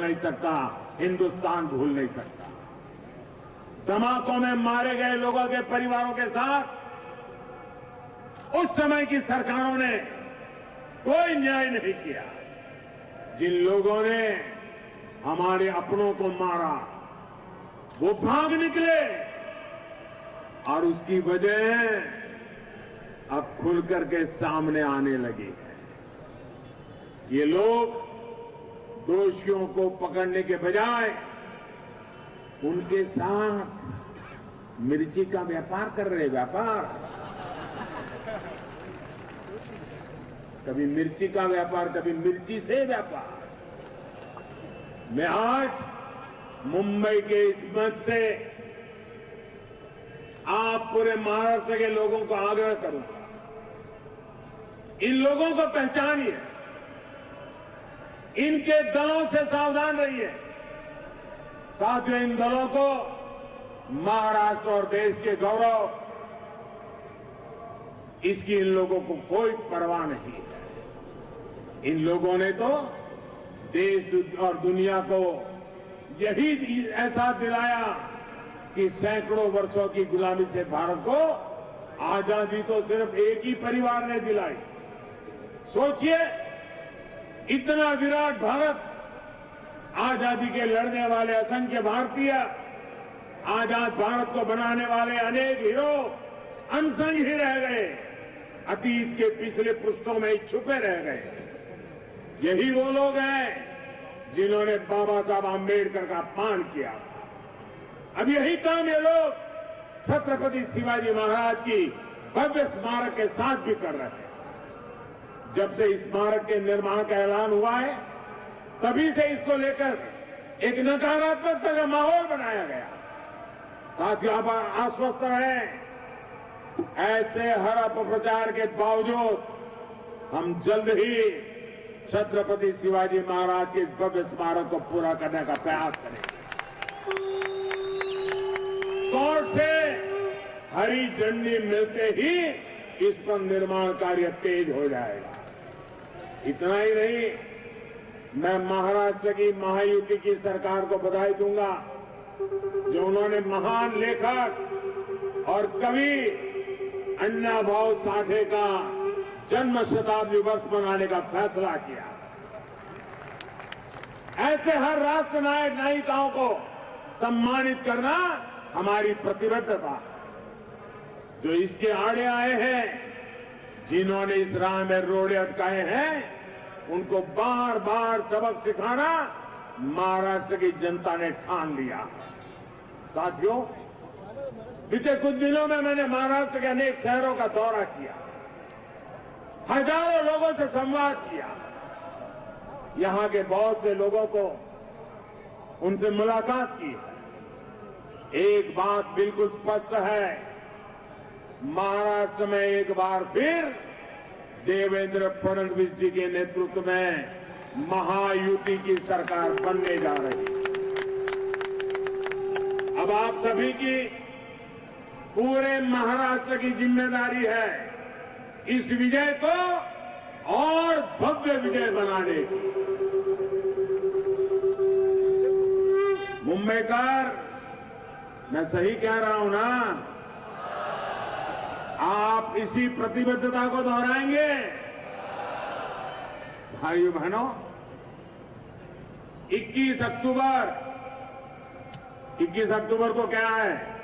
नहीं सकता, हिंदुस्तान भूल नहीं सकता। धमाकों में मारे गए लोगों के परिवारों के साथ उस समय की सरकारों ने कोई न्याय नहीं किया। जिन लोगों ने हमारे अपनों को मारा वो भाग निकले और उसकी वजह अब खुल करके सामने आने लगी है। ये लोग दोषियों को पकड़ने के बजाय उनके साथ मिर्ची का व्यापार कर रहे। व्यापार, कभी मिर्ची का व्यापार, कभी मिर्ची से व्यापार। मैं आज मुंबई के इस मंच से आप पूरे महाराष्ट्र के लोगों को आग्रह करूंगा, इन लोगों को पहचानिए, इनके दलों से सावधान रहिए। साथियों, इन दलों को महाराष्ट्र और देश के गौरव, इसकी इन लोगों को कोई परवाह नहीं है। इन लोगों ने तो देश और दुनिया को यही एहसास दिलाया कि सैकड़ों वर्षों की गुलामी से भारत को आजादी तो सिर्फ एक ही परिवार ने दिलाई। सोचिए, इतना विराट भारत, आजादी के लड़ने वाले असंख्य भारतीय, आजाद भारत को बनाने वाले अनेक हीरो अनसंग ही रह गए, अतीत के पिछले पृष्ठों में छुपे रह गए। यही वो लोग हैं जिन्होंने बाबा साहेब आंबेडकर का अपमान किया। अब यही काम ये लोग छत्रपति शिवाजी महाराज की भव्य स्मारक के साथ भी कर रहे हैं। जब से इस स्मारक के निर्माण का ऐलान हुआ है तभी से इसको लेकर एक नकारात्मक का माहौल बनाया गया। साथियों, आप आश्वस्त रहें, ऐसे हर अपप्रचार के बावजूद हम जल्द ही छत्रपति शिवाजी महाराज के भव्य स्मारक को पूरा करने का प्रयास करेंगे। कोर्ट से हरी झंडी मिलते ही इस पर निर्माण कार्य तेज हो जाएगा। इतना ही नहीं, मैं महाराष्ट्र की महायुति की सरकार को बधाई दूंगा जो उन्होंने महान लेखक और कवि अन्ना भाऊ साठे का जन्म शताब्दी वर्ष मनाने का फैसला किया। ऐसे हर राष्ट्र नायक नायिकाओं को सम्मानित करना हमारी प्रतिबद्धता, जो इसके आड़े आए हैं, जिन्होंने इस राह में रोड़े अटकाए हैं, उनको बार बार सबक सिखाना महाराष्ट्र की जनता ने ठान लिया। साथियों, बीते कुछ दिनों में मैंने महाराष्ट्र के अनेक शहरों का दौरा किया, हजारों लोगों से संवाद किया। यहां के बहुत से लोगों को उनसे मुलाकात की। एक बात बिल्कुल स्पष्ट है, महाराष्ट्र में एक बार फिर देवेंद्र फडणवीस जी के नेतृत्व में महायुति की सरकार बनने जा रही है। अब आप सभी की, पूरे महाराष्ट्र की जिम्मेदारी है इस विजय को और भव्य विजय बनाने की। मुंबईकर, मैं सही कह रहा हूं ना? आप इसी प्रतिबद्धता को दोहराएंगे? भाइयों बहनों, 21 अक्टूबर को क्या है?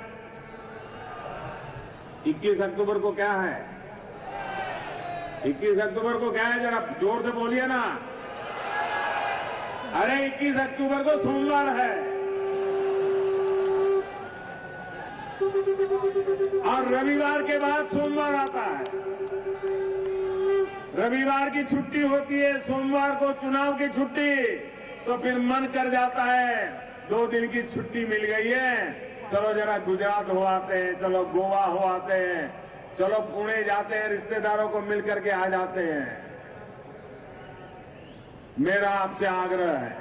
21 अक्टूबर को क्या है? 21 अक्टूबर को क्या है? जरा जोर से बोलिए ना। अरे 21 अक्टूबर को सोमवार है और रविवार के बाद सोमवार आता है। रविवार की छुट्टी होती है, सोमवार को चुनाव की छुट्टी, तो फिर मन कर जाता है 2 दिन की छुट्टी मिल गई है, चलो जरा गुजरात हो आते हैं, चलो गोवा हो आते हैं, चलो पुणे जाते हैं, रिश्तेदारों को मिल करके आ जाते हैं। मेरा आपसे आग्रह है,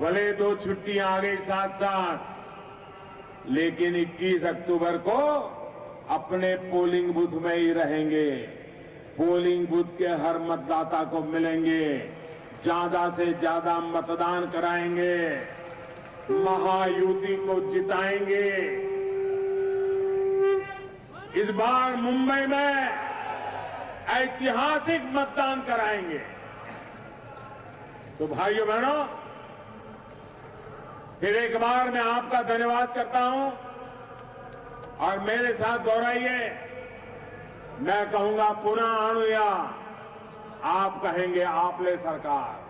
भले 2 छुट्टियां आ गई साथ साथ, लेकिन 21 अक्टूबर को अपने पोलिंग बूथ में ही रहेंगे, पोलिंग बूथ के हर मतदाता को मिलेंगे, ज्यादा से ज्यादा मतदान कराएंगे, महायुति को जिताएंगे। इस बार मुंबई में ऐतिहासिक मतदान कराएंगे। तो भाइयों बहनों, फिर एक बार मैं आपका धन्यवाद करता हूं और मेरे साथ दोहराइए, मैं कहूंगा पुनः आणूया, आप कहेंगे आपले सरकार।